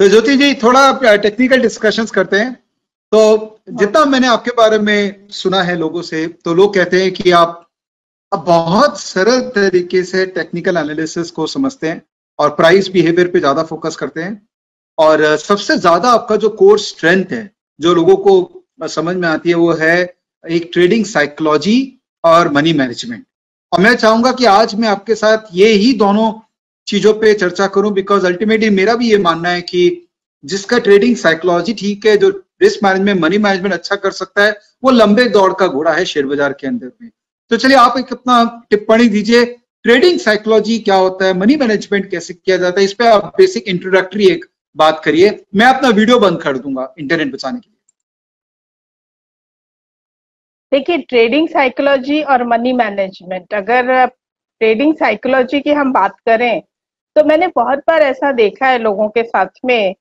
तो ज्योति जी थोड़ा technical discussions करते हैं। तो जितना मैंने आपके बारे में सुना है लोगों से, तो लोग कहते हैं कि आप बहुत सरल तरीके से टेक्निकल एनालिसिस को समझते हैं और प्राइस बिहेवियर पे ज्यादा फोकस करते हैं, और सबसे ज्यादा आपका जो कोर स्ट्रेंथ है जो लोगों को समझ में आती है वो है एक ट्रेडिंग साइकोलॉजी और मनी मैनेजमेंट। और मैं चाहूंगा कि आज मैं आपके साथ ये ही दोनों चीजों पे चर्चा करूं, बिकॉज अल्टीमेटली मेरा भी ये मानना है कि जिसका ट्रेडिंग साइकोलॉजी ठीक है, जो रिस्क मैनेजमेंट मनी मैनेजमेंट अच्छा कर सकता है, वो लंबे दौड़ का घोड़ा है शेयर बाजार के अंदर में। तो चलिए आप एक अपना टिप्पणी दीजिए, ट्रेडिंग साइकोलॉजी क्या होता है, मनी मैनेजमेंट कैसे किया जाता है, इस पर आप बेसिक इंट्रोडक्टरी एक बात करिए। मैं अपना वीडियो बंद कर दूंगा इंटरनेट बचाने के लिए। देखिए, ट्रेडिंग साइकोलॉजी और मनी मैनेजमेंट, अगर ट्रेडिंग साइकोलॉजी की हम बात करें तो मैंने बहुत बार ऐसा देखा है लोगों के साथ में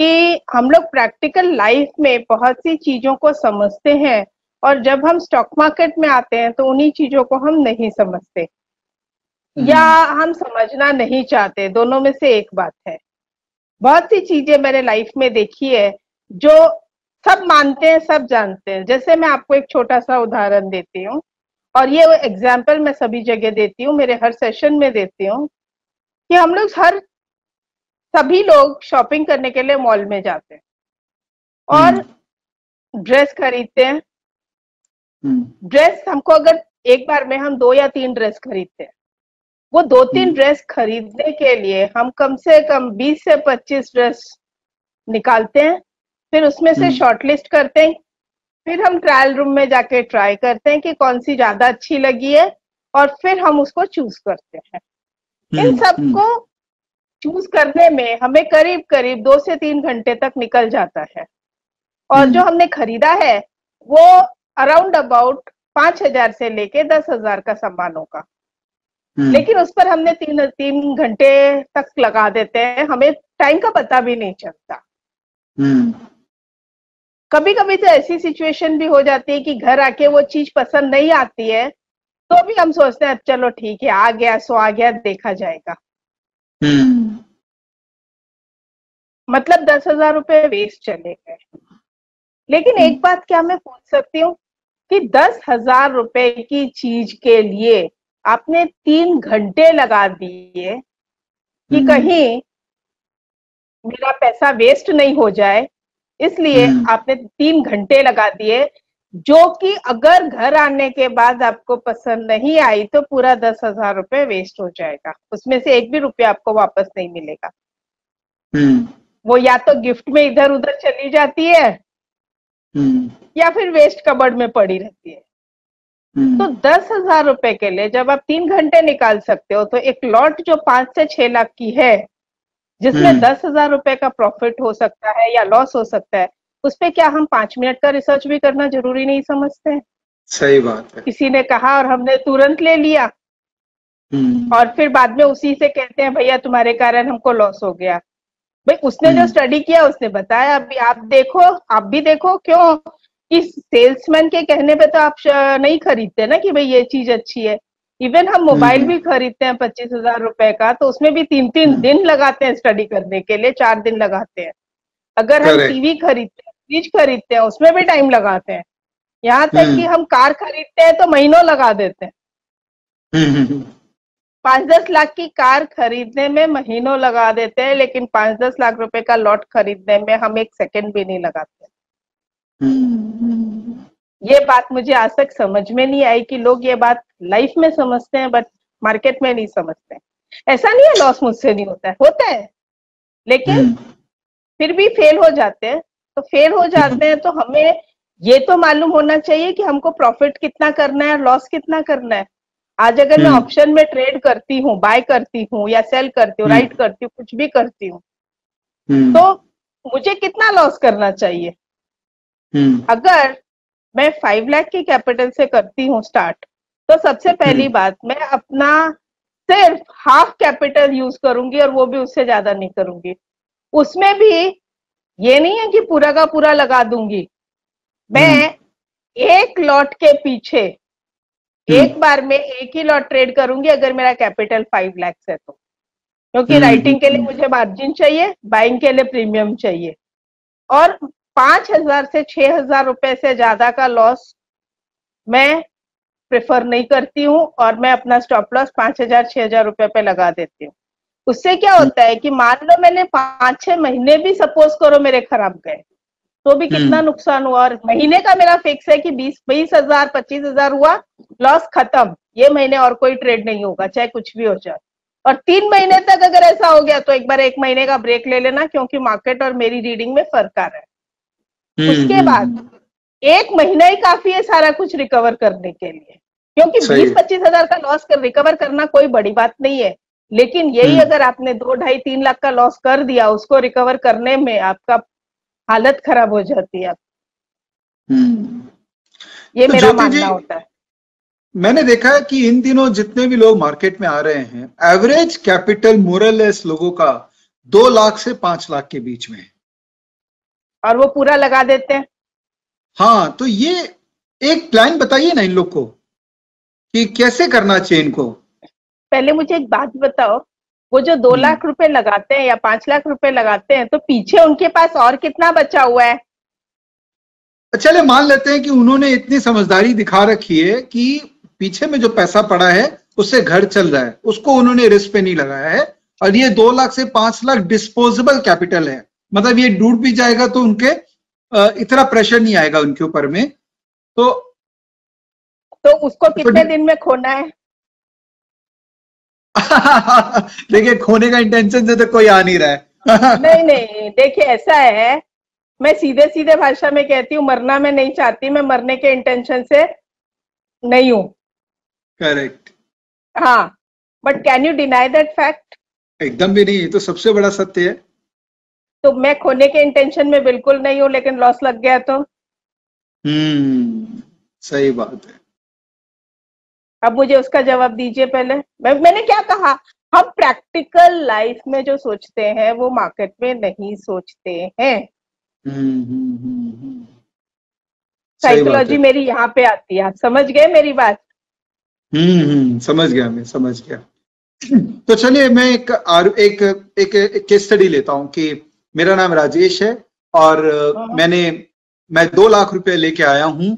कि हम लोग प्रैक्टिकल लाइफ में बहुत सी चीजों को समझते हैं और जब हम स्टॉक मार्केट में आते हैं तो उन्हीं चीजों को हम नहीं समझते या हम समझना नहीं चाहते, दोनों में से एक बात है। बहुत सी चीजें मैंने लाइफ में देखी है जो सब मानते हैं, सब जानते हैं। जैसे मैं आपको एक छोटा सा उदाहरण देती हूँ, और ये एग्जाम्पल मैं सभी जगह देती हूँ, मेरे हर सेशन में देती हूँ कि हम लोग सभी लोग शॉपिंग करने के लिए मॉल में जाते हैं और ड्रेस खरीदते हैं। ड्रेस हमको अगर एक बार में हम 2 या 3 ड्रेस खरीदते हैं, वो 2-3 ड्रेस खरीदने के लिए हम कम से कम 20 से 25 ड्रेस निकालते हैं, फिर उसमें से शॉर्टलिस्ट करते हैं, फिर हम ट्रायल रूम में जाके ट्राई करते हैं कि कौन सी ज्यादा अच्छी लगी है और फिर हम उसको चूज करते हैं। इन सबको चूज करने में हमें करीब करीब 2 से 3 घंटे तक निकल जाता है, और जो हमने खरीदा है वो अराउंड अबाउट 5,000 से लेके 10,000 का सामान होगा, लेकिन उस पर हमने 3 घंटे तक लगा देते हैं, हमें टाइम का पता भी नहीं चलता। कभी कभी तो ऐसी सिचुएशन भी हो जाती है कि घर आके वो चीज पसंद नहीं आती है, तो भी हम सोचते हैं चलो ठीक है, आ गया सो आ गया, देखा जाएगा। मतलब 10,000 रुपये वेस्ट चले गए। लेकिन एक बात क्या मैं पूछ सकती हूँ कि 10,000 रुपये की चीज के लिए आपने 3 घंटे लगा दिए कि कहीं मेरा पैसा वेस्ट नहीं हो जाए, इसलिए आपने 3 घंटे लगा दिए, जो कि अगर घर आने के बाद आपको पसंद नहीं आई तो पूरा 10,000 रुपये वेस्ट हो जाएगा, उसमें से एक भी रुपया आपको वापस नहीं मिलेगा। वो या तो गिफ्ट में इधर उधर चली जाती है या फिर वेस्ट कबर्ड में पड़ी रहती है। तो 10,000 रुपए के लिए जब आप 3 घंटे निकाल सकते हो, तो एक लॉट जो 5 से 6 लाख की है, जिसमें 10,000 रुपए का प्रॉफिट हो सकता है या लॉस हो सकता है, उस पे क्या हम 5 मिनट का रिसर्च भी करना जरूरी नहीं समझते हैं? सही बात है। किसी ने कहा और हमने तुरंत ले लिया और फिर बाद में उसी से कहते हैं भैया तुम्हारे कारण हमको लॉस हो गया। भाई उसने जो स्टडी किया उसने बताया, अभी आप देखो, आप भी देखो, क्यों कि सेल्समैन के कहने पे तो आप नहीं खरीदते ना कि भाई ये चीज अच्छी है। इवन हम मोबाइल भी खरीदते हैं 25,000 रुपए का, तो उसमें भी 3-3 दिन लगाते हैं स्टडी करने के लिए, 4 दिन लगाते हैं। अगर हम टीवी खरीदते हैं, फ्रिज खरीदते हैं, उसमें भी टाइम लगाते हैं, यहाँ तक कि हम कार खरीदते हैं तो महीनों लगा देते हैं। 5-10 लाख की कार खरीदने में महीनों लगा देते हैं, लेकिन 5-10 लाख रुपए का लॉट खरीदने में हम 1 सेकंड भी नहीं लगाते। ये बात मुझे आज तक समझ में नहीं आई कि लोग ये बात लाइफ में समझते हैं बट मार्केट में नहीं समझते। ऐसा नहीं है लॉस मुझसे नहीं होता है, होता है, लेकिन फिर भी फेल हो जाते हैं। तो फेल हो जाते हैं तो हमें ये तो मालूम होना चाहिए कि हमको प्रॉफिट कितना करना है, लॉस कितना करना है। आज अगर मैं ऑप्शन में ट्रेड करती हूँ, बाय करती हूँ या सेल करती हूँ, राइट करती हूँ, कुछ भी करती हूँ, तो मुझे कितना लॉस करना चाहिए? अगर मैं 5 लाख की कैपिटल से करती हूँ स्टार्ट, तो सबसे पहली बात मैं अपना सिर्फ हाफ कैपिटल यूज करूंगी, और वो भी उससे ज्यादा नहीं करूंगी। उसमें भी ये नहीं है कि पूरा का पूरा लगा दूंगी। मैं एक लॉट के पीछे एक बार में एक ही लॉट ट्रेड करूंगी, अगर मेरा कैपिटल 5 लाख है तो। क्योंकि राइटिंग के लिए मुझे मार्जिन चाहिए, बाइंग के लिए प्रीमियम चाहिए। और 5,000 से 6,000 रुपए से ज्यादा का लॉस मैं प्रेफर नहीं करती हूँ और मैं अपना स्टॉप लॉस 5,000 6,000 रुपए पे लगा देती हूँ। उससे क्या होता है कि मान लो मैंने 5-6 महीने भी सपोज करो मेरे खराब गए तो भी कितना नुकसान हुआ। और महीने का मेरा फिक्स है कि 20,000 25,000 हुआ, लॉस खत्म, ये महीने और कोई ट्रेड नहीं होगा चाहे कुछ भी हो जाए। और 3 महीने तक अगर ऐसा हो गया तो एक बार 1 महीने का ब्रेक ले लेना, क्योंकि मार्केट और मेरी रीडिंग में फर्क आ रहा है। उसके बाद 1 महीना ही काफी है सारा कुछ रिकवर करने के लिए, क्योंकि 20-25,000 का लॉस कर रिकवर करना कोई बड़ी बात नहीं है। लेकिन यही अगर आपने 2-2.5-3 लाख का लॉस कर दिया, उसको रिकवर करने में आपका हालत खराब हो जाती है। ये तो मेरा मानना होता है। मैंने देखा है कि इन दिनों जितने भी लोग मार्केट में आ रहे हैं, एवरेज कैपिटल मोरलेस लोगों का 2 लाख से 5 लाख के बीच में, और वो पूरा लगा देते हैं। हाँ, तो ये एक प्लान बताइए ना इन लोग को कि कैसे करना चाहिए इनको। पहले मुझे एक बात बताओ, वो जो 2 लाख रुपए लगाते हैं या 5 लाख रुपए लगाते हैं तो पीछे उनके पास और कितना बचा हुआ है? चले मान लेते हैं कि उन्होंने इतनी समझदारी दिखा रखी है कि पीछे में जो पैसा पड़ा है उससे घर चल रहा है, उसको उन्होंने रिस्क पे नहीं लगाया है। और ये 2 लाख से 5 लाख डिस्पोजेबल कैपिटल है, मतलब ये डूब भी जाएगा तो उनके इतना प्रेशर नहीं आएगा उनके ऊपर में। तो उसको कितने दिन में खोना है? देखिए, खोने का इंटेंशन से तो कोई आ नहीं रहा है। नहीं, देखिए ऐसा है, मैं सीधे सीधे भाषा में कहती हूँ, मरना मैं नहीं चाहती, मैं मरने के इंटेंशन से नहीं हूँ। करेक्ट। हाँ, but can you deny that fact? एकदम भी नहीं, ये तो सबसे बड़ा सत्य है। तो मैं खोने के इंटेंशन में बिल्कुल नहीं हूँ, लेकिन लॉस लग गया तो सही बात है। अब मुझे उसका जवाब दीजिए। पहले मैंने क्या कहा, हम प्रैक्टिकल लाइफ में जो सोचते हैं वो मार्केट में नहीं सोचते हैं। साइकोलॉजी मेरी यहाँ पे आती है। आप समझ गए मेरी बात? समझ गया मैं, समझ गया। तो चलिए मैं एक केस स्टडी लेता हूँ कि मेरा नाम राजेश है और मैं 2 लाख रुपए लेके आया हूँ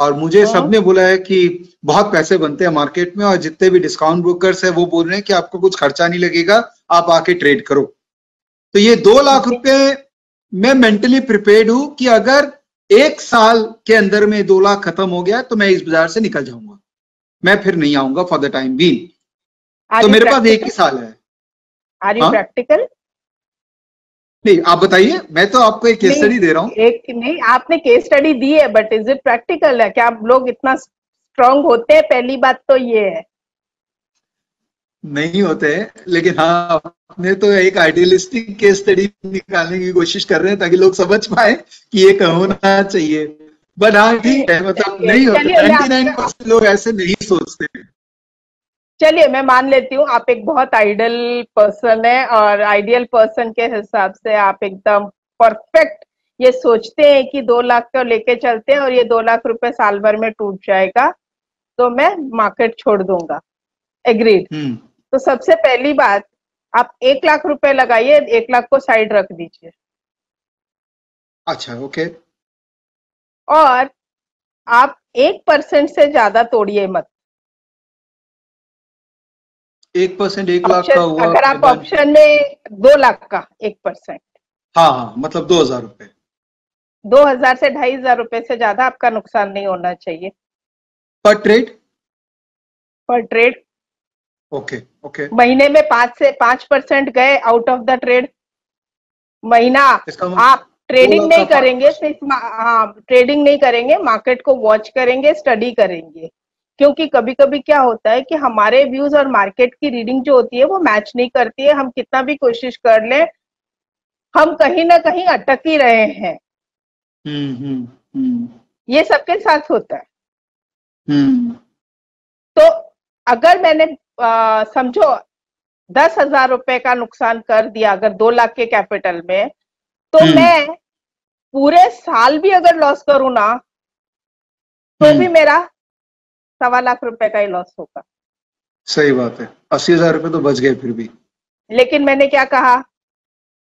और मुझे सबने बोला है कि बहुत पैसे बनते हैं मार्केट में, और जितने भी डिस्काउंट ब्रोकर्स है वो बोल रहे हैं कि आपको कुछ खर्चा नहीं लगेगा, आप आके ट्रेड करो। तो ये 2 लाख रुपए मैं मेंटली प्रिपेयर्ड हूं कि अगर 1 साल के अंदर में 2 लाख खत्म हो गया तो मैं इस बाजार से निकल जाऊंगा, मैं फिर नहीं आऊंगा फॉर द टाइम बीइंग। तो मेरे पास 1 ही साल है। Are you practical? नहीं, आप बताइए, मैं तो आपको एक केस स्टडी दे रहा हूँ। नहीं, आपने केस स्टडी दी है, बट इज इट प्रैक्टिकल है? क्या आप लोग इतना स्ट्रांग होते हैं? पहली बात तो ये है, नहीं होते हैं। लेकिन हाँ, आपने तो एक आइडियलिस्टिक केस स्टडी निकालने की कोशिश कर रहे हैं ताकि लोग समझ पाए कि ये होना चाहिए, बट हाँ ठीक है, मतलब नहीं होते, 99% लोग ऐसे नहीं सोचते हैं। चलिए, मैं मान लेती हूँ आप एक बहुत आइडल पर्सन है और आइडियल पर्सन के हिसाब से आप एकदम परफेक्ट ये सोचते हैं कि 2 लाख को लेके चलते हैं और ये 2 लाख रुपए साल भर में टूट जाएगा तो मैं मार्केट छोड़ दूंगा। एग्रीड। तो सबसे पहली बात, आप 1 लाख रुपए लगाइए, 1 लाख को साइड रख दीजिए। अच्छा, ओके। और आप 1% से ज्यादा तोड़िए मत। 1% 1 लाख का हुआ, अगर आप ऑप्शन में 2 लाख का 1%, हाँ, मतलब 2,000 रुपए, 2,000 से 2,500 रुपए से ज्यादा आपका नुकसान नहीं होना चाहिए पर ट्रेड। ओके। महीने में 5% गए आउट ऑफ द ट्रेड। महीना आप ट्रेडिंग नहीं करेंगे, सिर्फ ट्रेडिंग नहीं करेंगे, मार्केट को वॉच करेंगे, स्टडी करेंगे। क्योंकि कभी कभी क्या होता है कि हमारे व्यूज और मार्केट की रीडिंग जो होती है वो मैच नहीं करती है। हम कितना भी कोशिश कर लें, हम कहीं ना कहीं अटक ही रहे हैं। ये सबके साथ होता है। तो अगर मैंने समझो 10,000 रुपए का नुकसान कर दिया अगर 2 लाख के कैपिटल में, तो मैं पूरे साल भी अगर लॉस करूँ ना तो भी मेरा 1.25 लाख रुपए का ही लॉस होगा। सही बात है। 80,000 रुपए तो बच गए फिर भी। लेकिन मैंने क्या कहा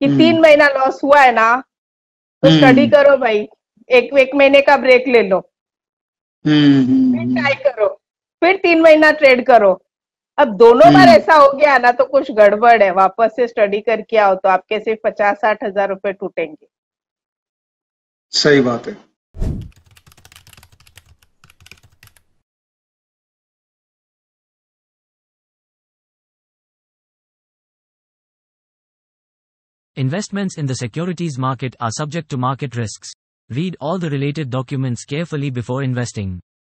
कि 3 महीना लॉस हुआ है ना, तो स्टडी करो भाई, एक महीने का ब्रेक ले लो, फिर ट्राई करो, फिर 3 महीना ट्रेड करो। अब दोनों बार ऐसा हो गया ना तो कुछ गड़बड़ है, वापस से स्टडी करके आओ तो आपके सिर्फ 50-60 हजार रुपए टूटेंगे। सही बात है। Investments in the securities market are subject to market risks. Read all the related documents carefully before investing.